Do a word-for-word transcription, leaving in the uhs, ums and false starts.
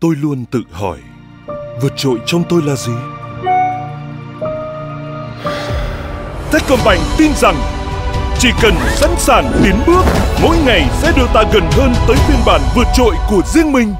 Tôi luôn tự hỏi, vượt trội trong tôi là gì? Techcombank tin rằng chỉ cần sẵn sàng tiến bước, mỗi ngày sẽ đưa ta gần hơn tới phiên bản vượt trội của riêng mình.